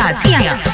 Rahasia.